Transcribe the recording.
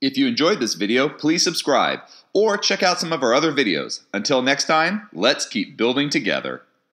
If you enjoyed this video, please subscribe or check out some of our other videos. Until next time, let's keep building together.